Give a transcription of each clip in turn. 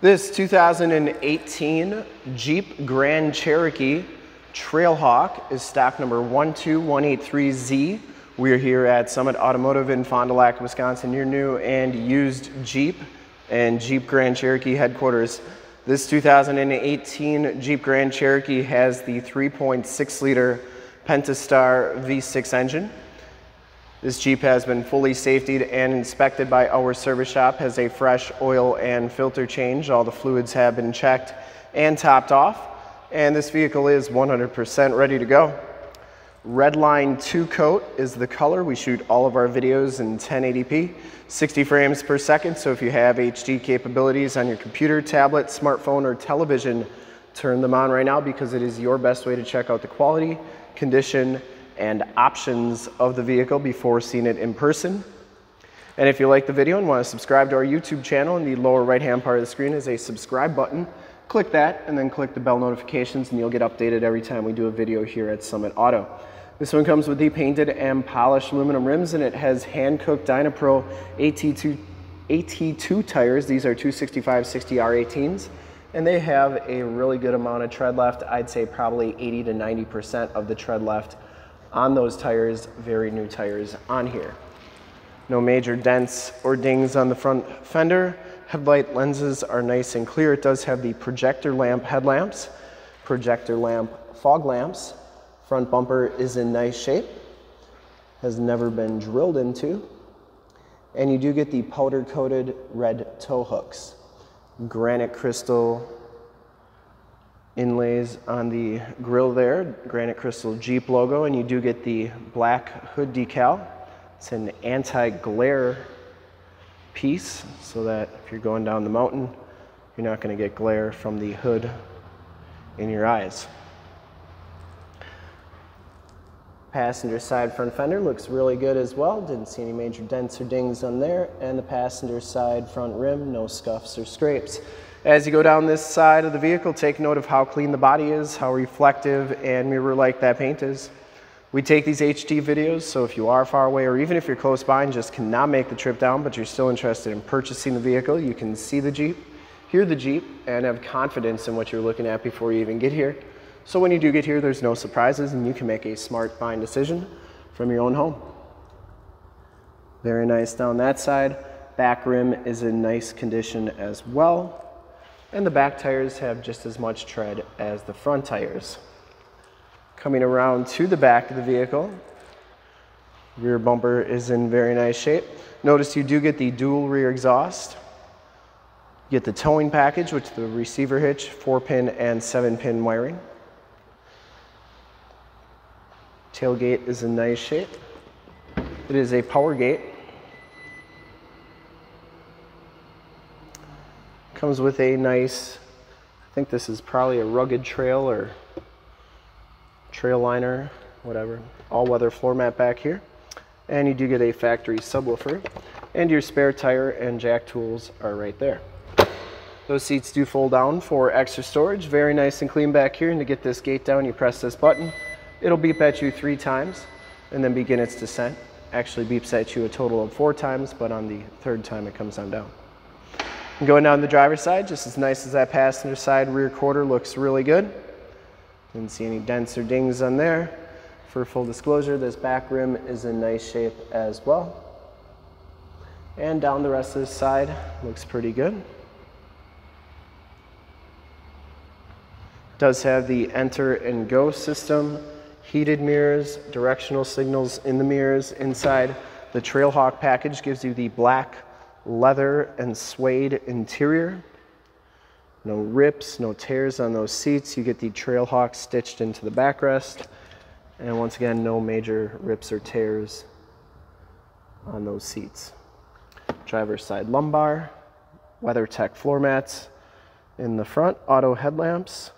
This 2018 Jeep Grand Cherokee Trailhawk is stock number 12183Z. We are here at Summit Automotive in Fond du Lac, Wisconsin, your new and used Jeep and Jeep Grand Cherokee headquarters. This 2018 Jeep Grand Cherokee has the 3.6 liter Pentastar V6 engine. This Jeep has been fully safetied and inspected by our service shop, has a fresh oil and filter change. All the fluids have been checked and topped off, and this vehicle is 100% ready to go. Redline 2 coat is the color. We shoot all of our videos in 1080p, 60 frames per second, so if you have HD capabilities on your computer, tablet, smartphone, or television, turn them on right now because it is your best way to check out the quality, condition, and options of the vehicle before seeing it in person. And if you like the video and want to subscribe to our YouTube channel, in the lower right-hand part of the screen is a subscribe button. Click that and then click the bell notifications and you'll get updated every time we do a video here at Summit Auto. This one comes with the painted and polished aluminum rims, and it has Hankook Dynapro AT2 tires. These are 265/60R18s, and they have a really good amount of tread left. I'd say probably 80 to 90% of the tread left on those tires, very new tires on here. No major dents or dings on the front fender. Headlight lenses are nice and clear. It does have the projector lamp headlamps, projector lamp fog lamps. Front bumper is in nice shape, has never been drilled into. And you do get the powder coated red tow hooks. Granite crystal inlays on the grille there, granite crystal Jeep logo, and you do get the black hood decal. It's an anti-glare piece so that if you're going down the mountain, you're not going to get glare from the hood in your eyes. Passenger side front fender looks really good as well. Didn't see any major dents or dings on there. And the passenger side front rim, no scuffs or scrapes. As you go down this side of the vehicle, take note of how clean the body is, how reflective and mirror-like that paint is. We take these HD videos, so if you are far away or even if you're close by and just cannot make the trip down but you're still interested in purchasing the vehicle, you can see the Jeep, hear the Jeep, and have confidence in what you're looking at before you even get here. So when you do get here, there's no surprises and you can make a smart buying decision from your own home. Very nice down that side. Back rim is in nice condition as well. And the back tires have just as much tread as the front tires. Coming around to the back of the vehicle, rear bumper is in very nice shape. Notice you do get the dual rear exhaust. You get the towing package with the receiver hitch, 4-pin and 7-pin wiring. Tailgate is in nice shape. It is a power gate. Comes with a nice, I think this is probably a rugged trail or trail liner, whatever, all-weather floor mat back here. And you do get a factory subwoofer, and your spare tire and jack tools are right there. Those seats do fold down for extra storage. Very nice and clean back here. And to get this gate down, you press this button. It'll beep at you 3 times and then begin its descent. Actually beeps at you a total of 4 times, but on the 3rd time it comes on down. And going down the driver's side, just as nice as that passenger side rear quarter looks really good. Didn't see any dents or dings on there. For full disclosure, this back rim is in nice shape as well. And down the rest of this side looks pretty good. Does have the enter and go system, heated mirrors, directional signals in the mirrors. Inside, the Trailhawk package gives you the black leather and suede interior. No rips, no tears on those seats. You get the Trailhawk stitched into the backrest. And once again, no major rips or tears on those seats. Driver's side lumbar, WeatherTech floor mats in the front, auto headlamps,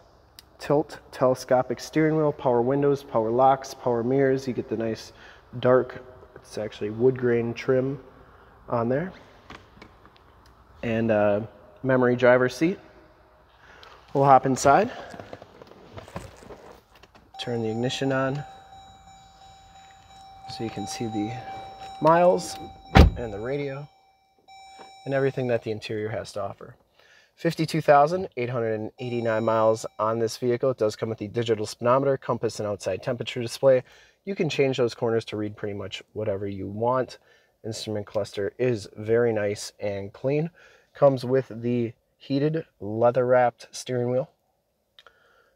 tilt, telescopic steering wheel, power windows, power locks, power mirrors. You get the nice dark, it's actually wood grain trim on there. And a memory driver's seat. We'll hop inside, turn the ignition on so you can see the miles and the radio and everything that the interior has to offer. 52,889 miles on this vehicle. It does come with the digital speedometer, compass, and outside temperature display. You can change those corners to read pretty much whatever you want. Instrument cluster is very nice and clean. Comes with the heated leather-wrapped steering wheel.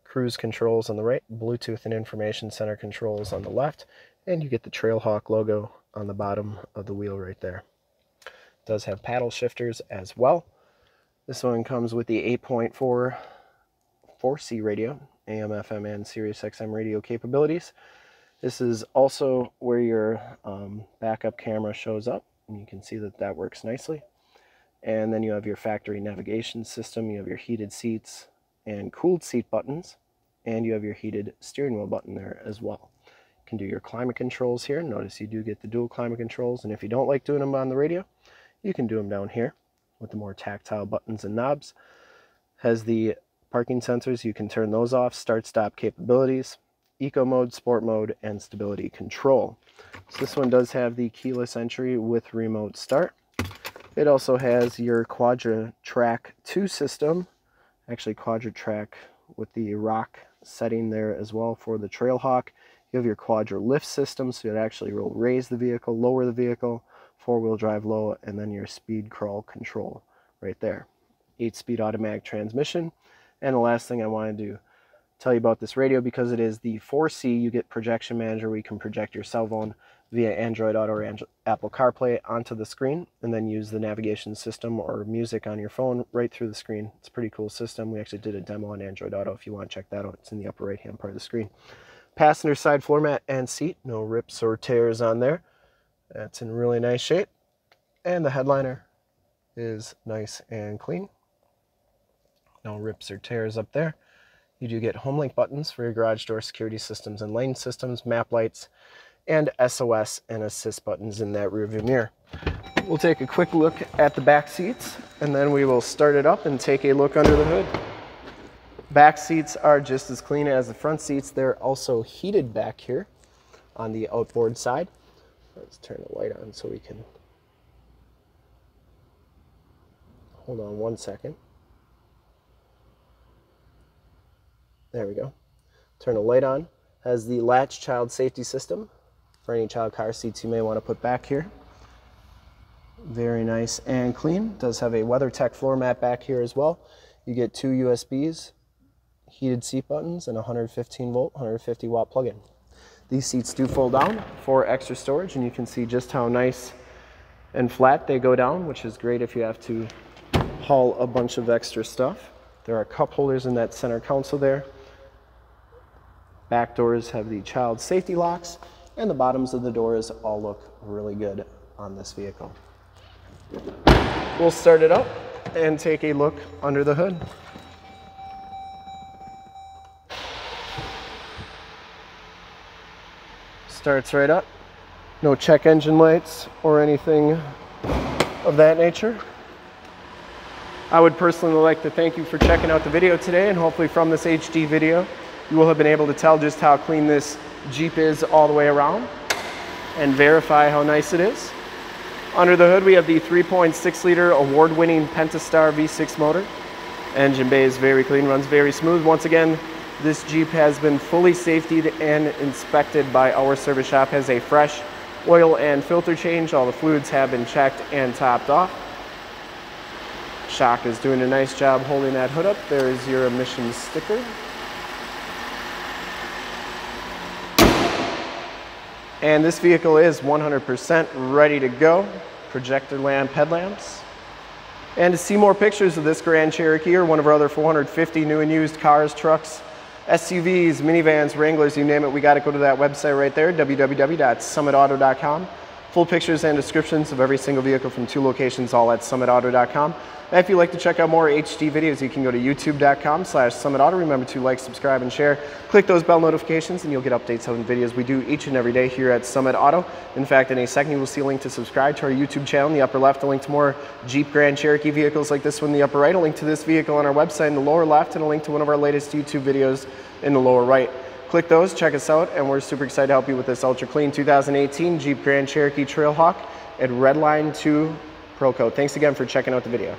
Cruise controls on the right, Bluetooth and information center controls on the left, and you get the Trailhawk logo on the bottom of the wheel right there. It does have paddle shifters as well. This one comes with the 8.4 4C radio, AM, FM, and Sirius/XM radio capabilities. This is also where your backup camera shows up, and you can see that that works nicely. And then you have your factory navigation system, you have your heated seats and cooled seat buttons, and you have your heated steering wheel button there as well. You can do your climate controls here. Notice you do get the dual climate controls, and if you don't like doing them on the radio, you can do them down here with the more tactile buttons and knobs. Has the parking sensors, you can turn those off, start-stop capabilities, eco mode, sport mode, and stability control. So this one does have the keyless entry with remote start. It also has your Quadra-Track II system, actually Quadra-Track with the rock setting there as well for the Trailhawk. You have your Quadra-Lift system, so it actually will raise the vehicle, lower the vehicle, four-wheel drive low, and then your speed crawl control right there. 8-speed automatic transmission. And the last thing I wanted to tell you about this radio, because it is the 4C, you get projection manager where you can project your cell phone via Android Auto or Apple CarPlay onto the screen, and then use the navigation system or music on your phone right through the screen. It's a pretty cool system. We actually did a demo on Android Auto if you want to check that out. It's in the upper right-hand part of the screen. Passenger side floor mat and seat, no rips or tears on there. That's in really nice shape. And the headliner is nice and clean. No rips or tears up there. You do get HomeLink buttons for your garage door security systems and lane systems, map lights, and SOS and assist buttons in that rearview mirror. We'll take a quick look at the back seats, and then we will start it up and take a look under the hood. Back seats are just as clean as the front seats. They're also heated back here on the outboard side. Let's turn the light on so we can hold on one second. There we go. Turn the light on. Has the latch child safety system for any child car seats you may want to put back here. Very nice and clean. Does have a WeatherTech floor mat back here as well. You get two USBs, heated seat buttons, and 115 volt, 150 watt plug-in. These seats do fold down for extra storage, and you can see just how nice and flat they go down, which is great if you have to haul a bunch of extra stuff. There are cup holders in that center console there. Back doors have the child safety locks, and the bottoms of the doors all look really good on this vehicle. We'll start it up and take a look under the hood. Starts right up. No check engine lights or anything of that nature. I would personally like to thank you for checking out the video today, and hopefully from this HD video you will have been able to tell just how clean this Jeep is all the way around and verify how nice it is. Under the hood, we have the 3.6 liter award-winning Pentastar V6 motor. Engine bay is very clean, runs very smooth. Once again, this Jeep has been fully safetied and inspected by our service shop, has a fresh oil and filter change. All the fluids have been checked and topped off. Shock is doing a nice job holding that hood up. There is your emissions sticker. And this vehicle is 100% ready to go. Projector lamp, headlamps. And to see more pictures of this Grand Cherokee or one of our other 450 new and used cars, trucks, SUVs, minivans, Wranglers, you name it, we got to go to that website right there, www.summitauto.com. Full pictures and descriptions of every single vehicle from two locations, all at summitauto.com. And if you'd like to check out more HD videos, you can go to youtube.com/summitauto. Remember to like, subscribe, and share. Click those bell notifications, and you'll get updates on the videos we do each and every day here at Summit Auto. In fact, in a second, you will see a link to subscribe to our YouTube channel in the upper left, a link to more Jeep Grand Cherokee vehicles like this one in the upper right, a link to this vehicle on our website in the lower left, and a link to one of our latest YouTube videos in the lower right. Click those, check us out, and we're super excited to help you with this ultra clean 2018 Jeep Grand Cherokee Trailhawk at Redline 2 Pearl. Thanks again for checking out the video.